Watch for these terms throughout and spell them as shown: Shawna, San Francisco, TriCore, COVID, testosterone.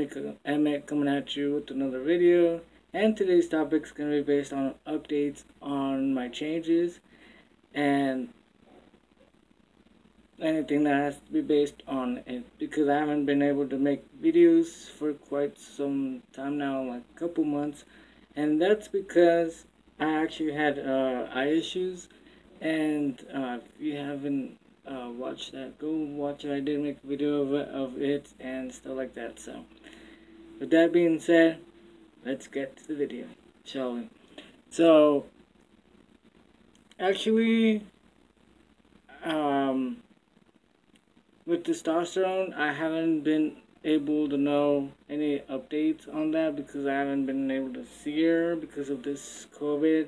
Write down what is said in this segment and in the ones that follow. I'm coming at you with another video, and today's topic is going to be based on updates on my changes and anything that has to be based on it, because I haven't been able to make videos for quite some time now, like a couple months, and that's because I actually had eye issues. And if you haven't watch that, go watch it. I did make a video of it and stuff like that. So with that being said, let's get to the video, shall we? So actually with testosterone, I haven't been able to know any updates on that because I haven't been able to see her because of this COVID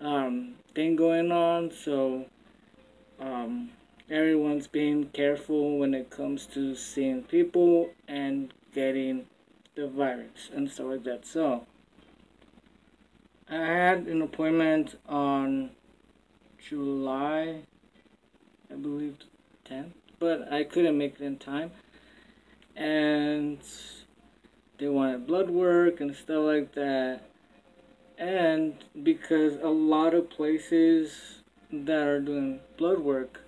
thing going on. So everyone's being careful when it comes to seeing people and getting the virus and stuff like that. So I had an appointment on July, I believe 10th, but I couldn't make it in time, and they wanted blood work and stuff like that. And because a lot of places that are doing blood work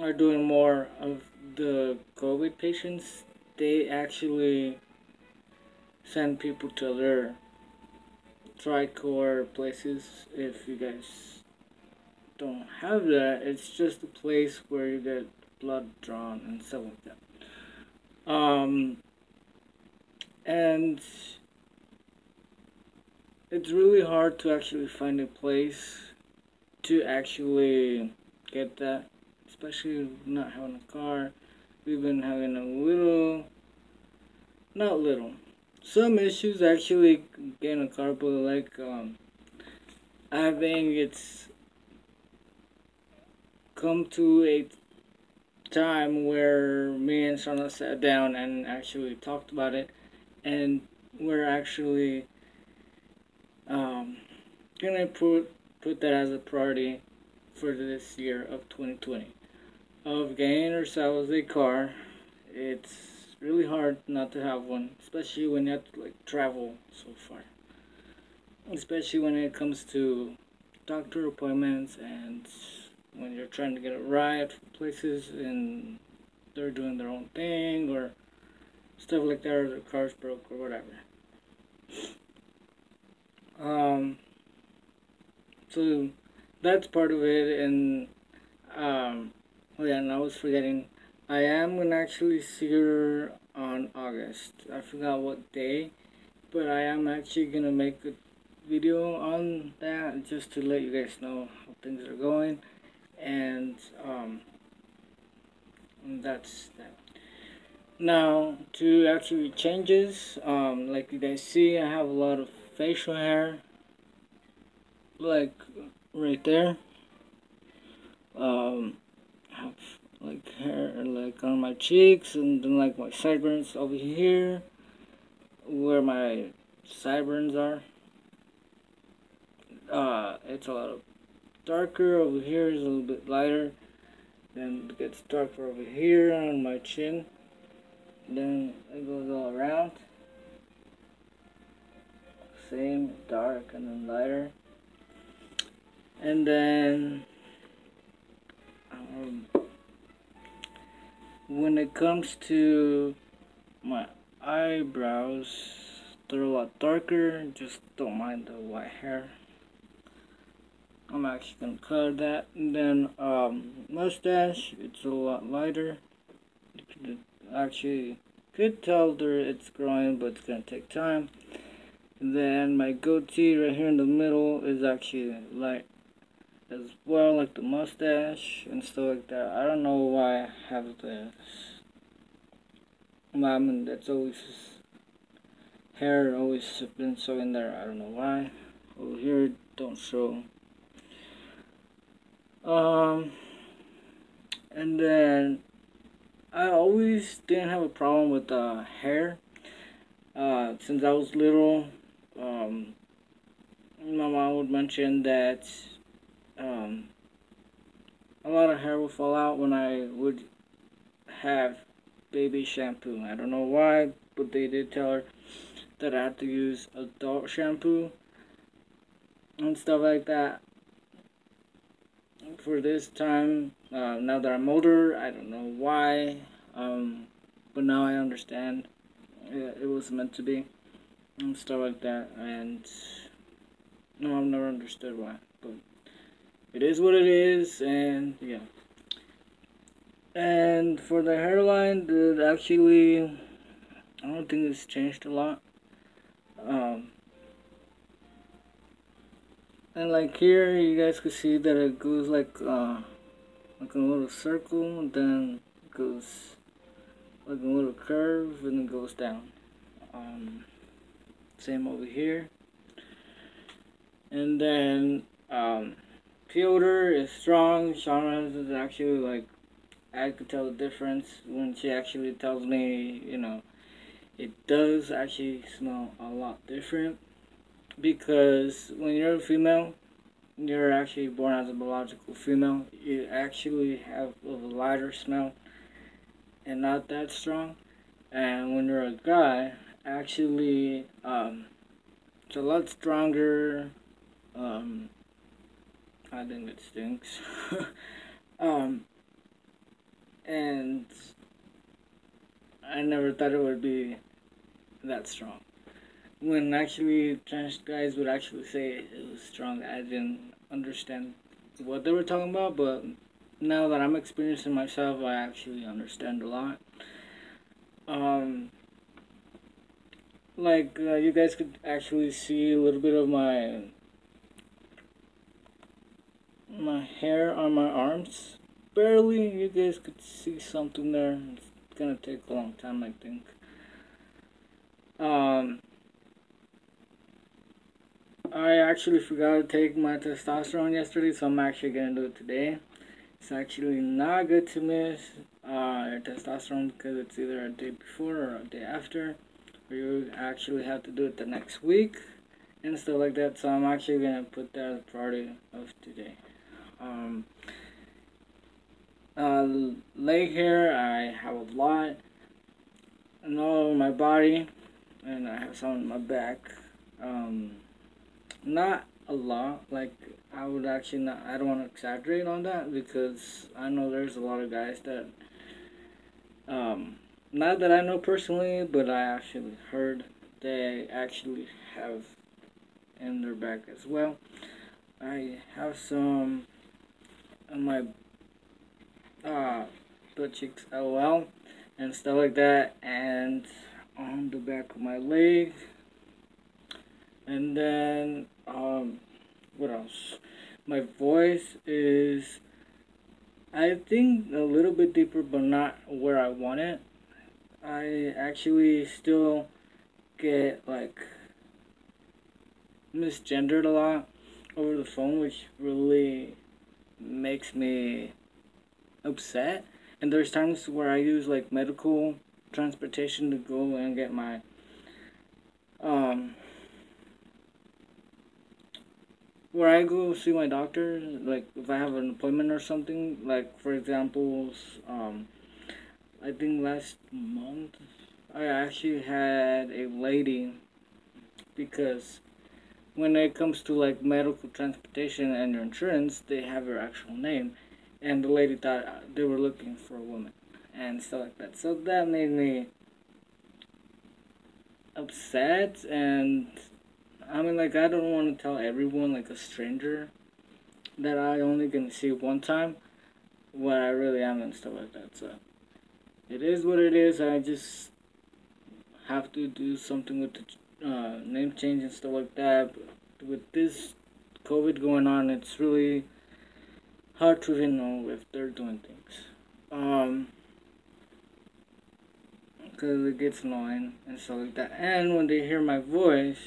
are doing more of the COVID patients, they actually send people to their TriCore places. If you guys don't have that, it's just a place where you get blood drawn and stuff like that. And it's really hard to actually find a place to actually get that, especially not having a car. We've been having a some issues actually getting a car, but like I think it's come to a time where me and Shawna sat down and actually talked about it, and we're actually gonna put that as a priority for this year of 2020 of getting ourselves a car. It's really hard not to have one, especially when you have to like travel so far, especially when it comes to doctor appointments and when you're trying to get a ride from places and they're doing their own thing or stuff like that, or their car's broke or whatever. So that's part of it. And oh yeah, and I was forgetting, I am gonna actually see her on August. I forgot what day, but I am actually gonna make a video on that just to let you guys know how things are going, and that's that. Now to actually changes, like you guys see, I have a lot of facial hair, like right there. I have like hair like on my cheeks, and then like my sideburns over here where my sideburns are. It's a lot darker over here, is a little bit lighter, then it gets darker over here on my chin, then it goes all around, same dark and then lighter. And then when it comes to my eyebrows, they're a lot darker. Just don't mind the white hair. I'm actually gonna color that. And then mustache, it's a lot lighter. You could actually tell there it's growing, but it's gonna take time. And then my goatee right here in the middle is actually light as well, like the mustache and stuff like that. I don't know why I have this. I mean, that's always hair, always been so in there. I don't know why. Over here, don't show. And then I always didn't have a problem with hair. Since I was little, my mom would mention that a lot of hair would fall out when I would have baby shampoo. I don't know why, but they did tell her that I had to use adult shampoo and stuff like that. For this time, now that I'm older, I don't know why, but now I understand it was meant to be and stuff like that. And no, I've never understood why, but it is what it is. And yeah, and for the hairline, dude, actually I don't think it's changed a lot. And like here, you guys could see that it goes like a little circle, and then it goes like a little curve, and it goes down. Same over here. And then Piotr is strong. Shawna is actually like, I could tell the difference when she actually tells me, you know, it does actually smell a lot different. Because when you're a female, you're actually born as a biological female, you actually have a lighter smell and not that strong. And when you're a guy, actually it's a lot stronger. I think it stinks. And I never thought it would be that strong. When actually trans guys would actually say it was strong, I didn't understand what they were talking about, but now that I'm experiencing myself, I actually understand a lot. You guys could actually see a little bit of my hair on my arms. Barely, you guys could see something there. It's gonna take a long time, I think. I actually forgot to take my testosterone yesterday, so I'm actually gonna do it today. It's actually not good to miss your testosterone, because it's either a day before or a day after, or you actually have to do it the next week and stuff like that. So I'm actually gonna put that as a priority of today. Leg hair, I have a lot, and all over my body, and I have some on my back. Not a lot, like I would actually not, I don't want to exaggerate on that, because I know there's a lot of guys that not that I know personally, but I actually heard they actually have in their back as well. I have some on my butt cheeks, lol, and stuff like that, and on the back of my leg. And then, what else? My voice is, I think, a little bit deeper, but not where I want it. I actually still get, like, misgendered a lot over the phone, which really makes me upset. And there's times where I use, like, medical transportation to go and get my, where I go see my doctor, like if I have an appointment or something. Like for example, I think last month I actually had a lady, because when it comes to like medical transportation and your insurance, they have your actual name, and the lady thought they were looking for a woman and stuff like that. So that made me upset. And I mean, like, I don't want to tell everyone, like a stranger, that I only can see one time, what I really am and stuff like that. So it is what it is. I just have to do something with the name change and stuff like that. But with this COVID going on, it's really hard to even know if they're doing things, because it gets annoying and stuff like that. And when they hear my voice,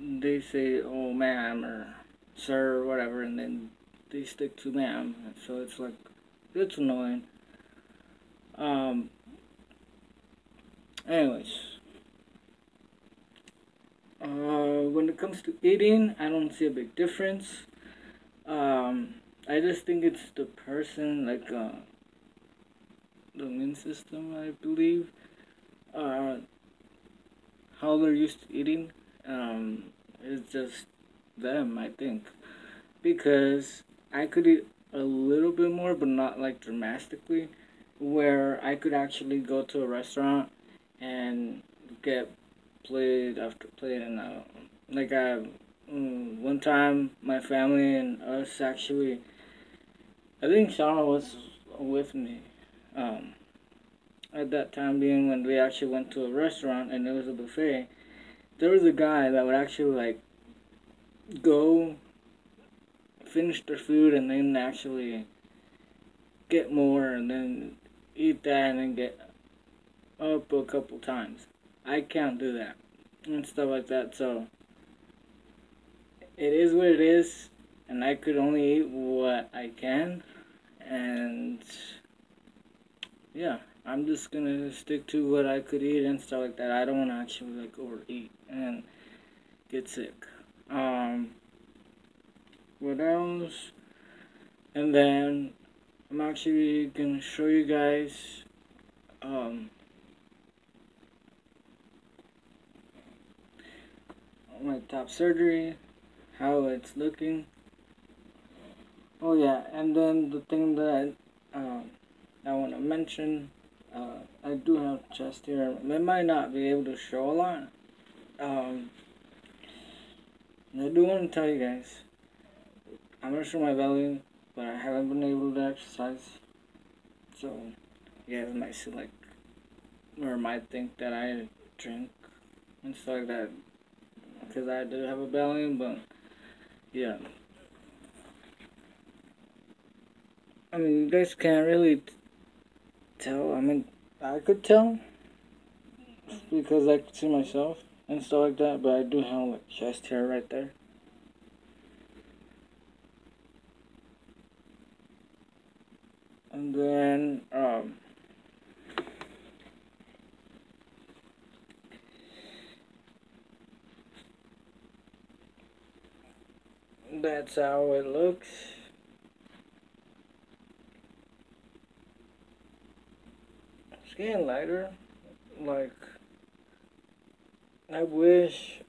they say, oh, ma'am, or sir, or whatever, and then they stick to ma'am. So it's like, it's annoying. Anyways, when it comes to eating, I don't see a big difference. I just think it's the person, like, the immune system, I believe. how they're used to eating is just them, I think, because I could eat a little bit more, but not like dramatically, where I could actually go to a restaurant and get plate after plate. And like one time my family and us actually, I think Shawna was with me at that time being, when we actually went to a restaurant and it was a buffet. There was a guy that would actually like go finish their food and then actually get more and then eat that and then get up a couple times. I can't do that and stuff like that, so it is what it is, and I could only eat what I can. And yeah, I'm just gonna stick to what I could eat and stuff like that. I don't wanna actually like overeat and get sick. What else? And then I'm actually gonna show you guys my top surgery, how it's looking. Oh yeah, and then the thing that I want to mention, I do have chest here. They might not be able to show a lot. I do want to tell you guys, I'm gonna show my belly, but I haven't been able to exercise, so you guys might see like, or might think that I drink and stuff like that, because I do have a belly. But yeah, I mean, you guys can't really tell. I mean, I could tell because I could see myself and stuff like that, but I do have like chest hair right there. And then that's how it looks. It's getting lighter. Like, I wish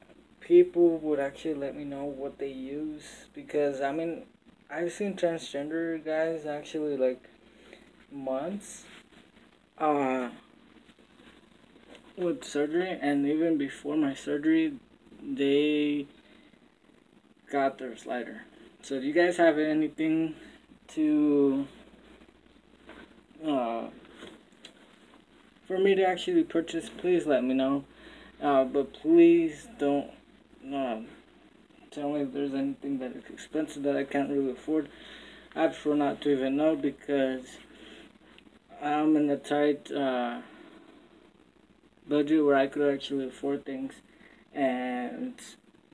people would actually let me know what they use, because I mean, I've seen transgender guys actually like months with surgery, and even before my surgery they got their slider. So do you guys have anything to for me to actually purchase, please let me know. But please don't tell me if there's anything that is expensive that I can't really afford. I prefer not to even know, because I'm in a tight budget where I could actually afford things, and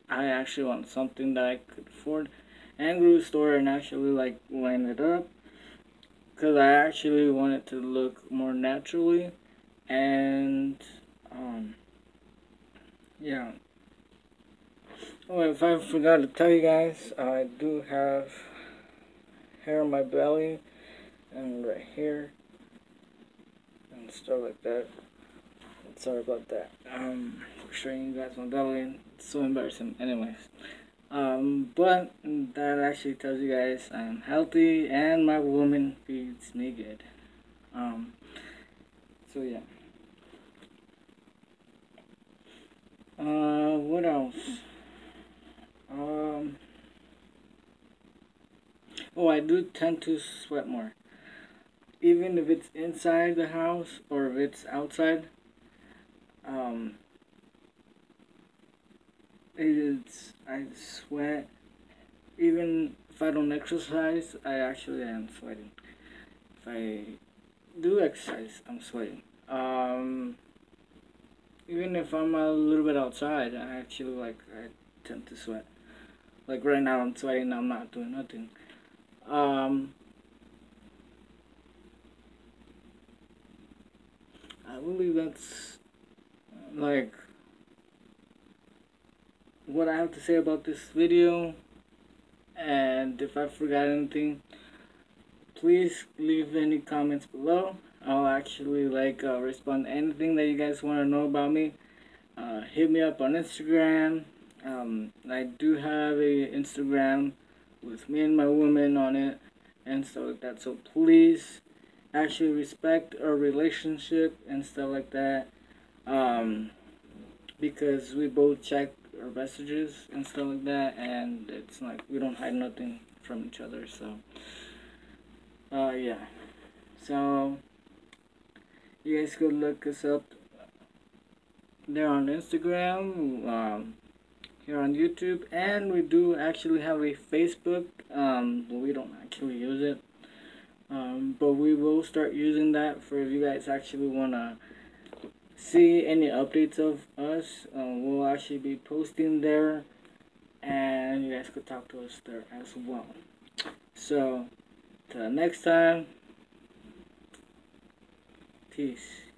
I actually want something that I could afford and go to the store and actually like line it up, because I actually want it to look more naturally. And yeah. Oh, if I forgot to tell you guys, I do have hair on my belly and right here and stuff like that. Sorry about that. For showing you guys my belly, it's so embarrassing. Anyways, but that actually tells you guys I'm healthy and my woman feeds me good. So yeah. What else? Oh, I do tend to sweat more, even if it's inside the house or if it's outside. I sweat. Even if I don't exercise, I actually am sweating. If I do exercise, I'm sweating. Even if I'm a little bit outside, I actually like, I tend to sweat. Like right now, I'm sweating. I'm not doing nothing. I believe that's like what I have to say about this video. And if I forgot anything, please leave any comments below. I'll actually like respond to anything that you guys want to know about me. Hit me up on Instagram. I do have a Instagram with me and my woman on it, and stuff like that. So please actually respect our relationship and stuff like that, because we both check our messages and stuff like that, and it's like we don't hide nothing from each other. So yeah, so you guys go look us up there on Instagram, here on YouTube, and we do actually have a Facebook, but we don't actually use it, but we will start using that for if you guys actually want to see any updates of us. We'll actually be posting there, and you guys could talk to us there as well. So till next time, peace.